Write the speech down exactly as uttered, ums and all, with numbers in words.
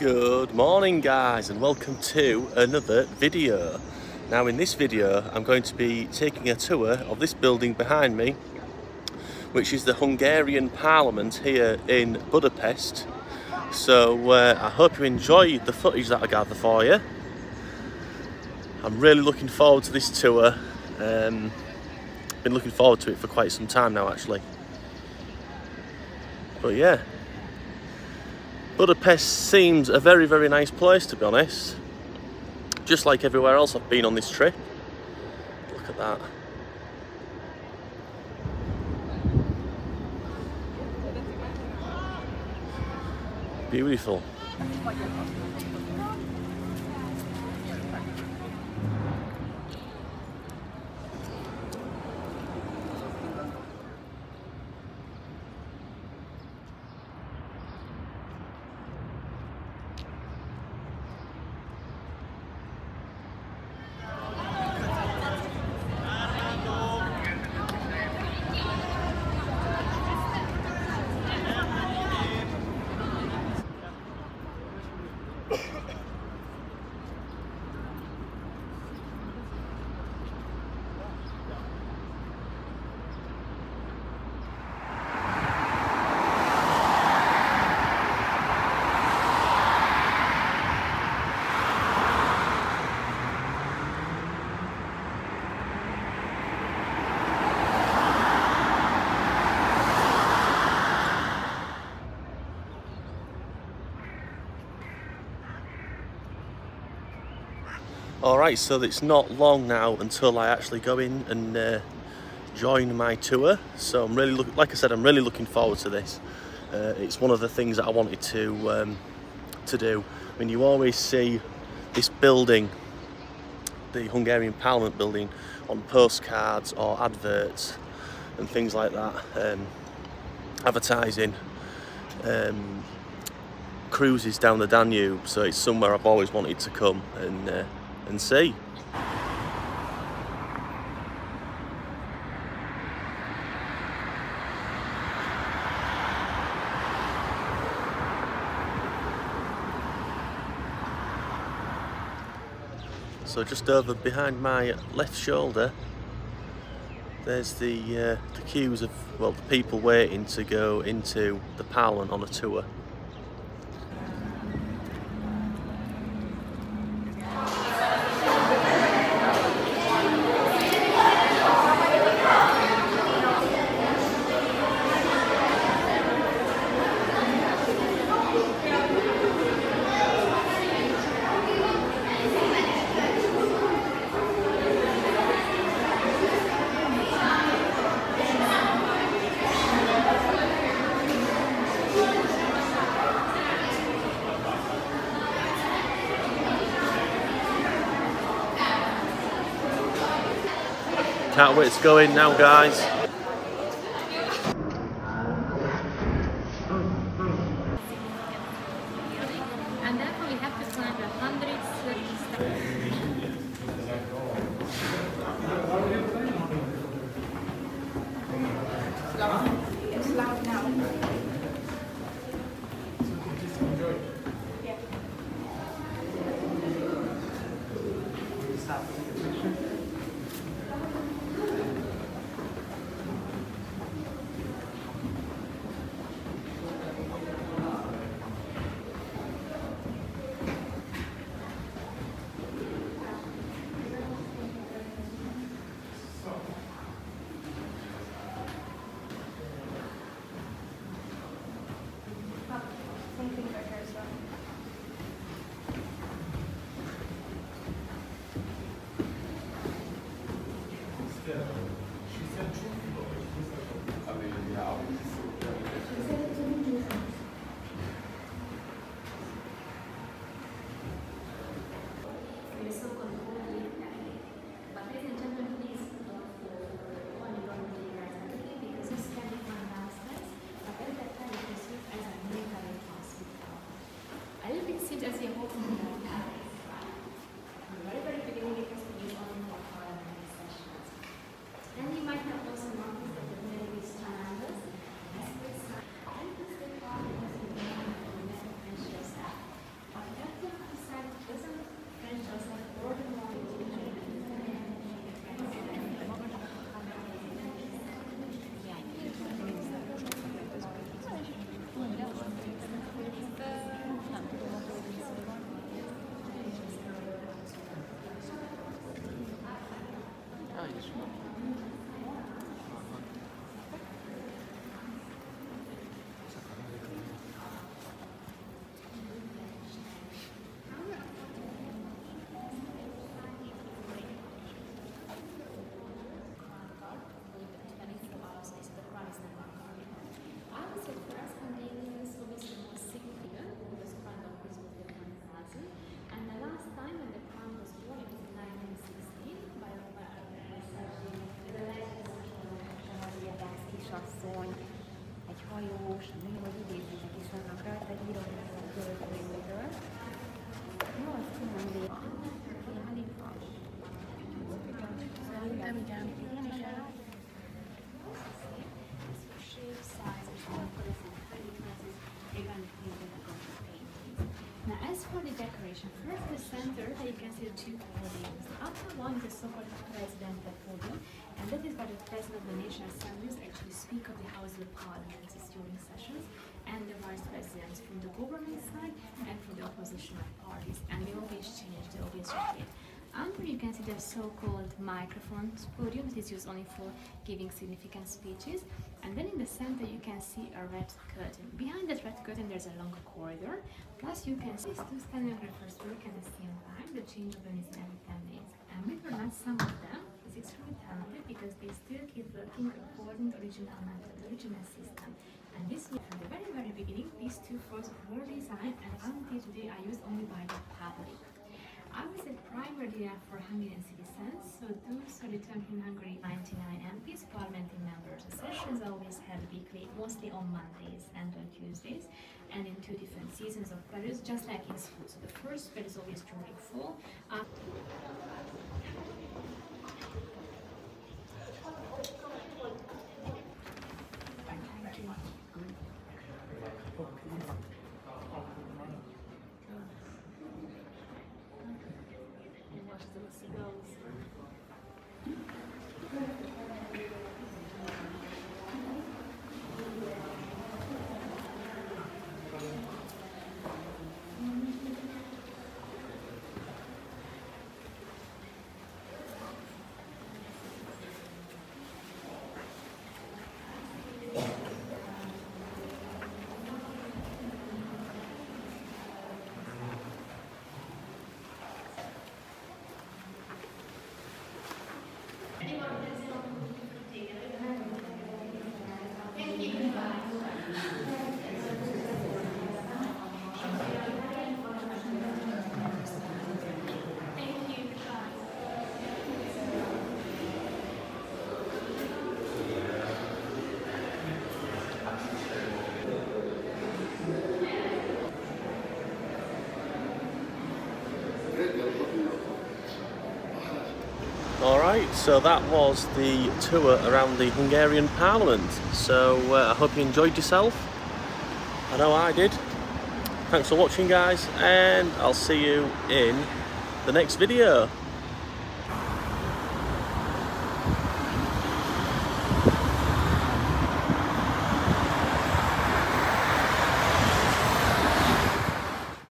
Good morning guys, and welcome to another video. Now in this video I'm going to be taking a tour of this building behind me, which is the Hungarian Parliament here in Budapest. So uh, I hope you enjoyed the footage that I gathered for you. I'm really looking forward to this tour. Um, been looking forward to it for quite some time now actually. But yeah, Budapest seems a very, very nice place, to be honest. Just like everywhere else I've been on this trip. Look at that. Beautiful. Alright, so it's not long now until I actually go in and uh, join my tour. So I'm really, look like I said, I'm really looking forward to this. Uh, it's one of the things that I wanted to um, to do. I mean, you always see this building, the Hungarian Parliament Building, on postcards or adverts and things like that, um, advertising um, cruises down the Danube. So it's somewhere I've always wanted to come and. Uh, and see. So just over behind my left shoulder there's the, uh, the queues of, well, the people waiting to go into the Parliament on a tour. Can't wait to go in now, guys. And therefore we have to climb one hundred thirty steps. sem jó, hogy idézőnek is vannak rá, tehát írónak a költőjétől. Most tudom végül. Szerintem igen. Én is el. Now, as for the decoration, first the center, you can see the two podiums. After one, the so-called presidential podium, and that is where the president of the National Assembly actually speak of the House of Parliament during sessions, and the vice presidents from the government side and from the oppositional parties, and they always change, they always rotate. Under you can see the so-called microphone podium. This is used only for giving significant speeches. And then in the center you can see a red curtain. Behind that red curtain there's a long corridor. Plus you can see two stenographers work at the same time. The change of them is every ten minutes. And we will not some of them. It's extremely talented because they still keep working according to original method, the original system. And this from the very very beginning, these two forms were designed and until today are used only by the public. I was a primary for Hungarian citizens, so those who returned in Hungary, ninety-nine M Ps, parliamentary members. The sessions always held weekly, mostly on Mondays and on Tuesdays, and in two different seasons of Paris, just like in school. So the first period is always during fall. Uh, Alright, so that was the tour around the Hungarian Parliament. So uh, I hope you enjoyed yourself. I know I did. Thanks for watching, guys, and I'll see you in the next video.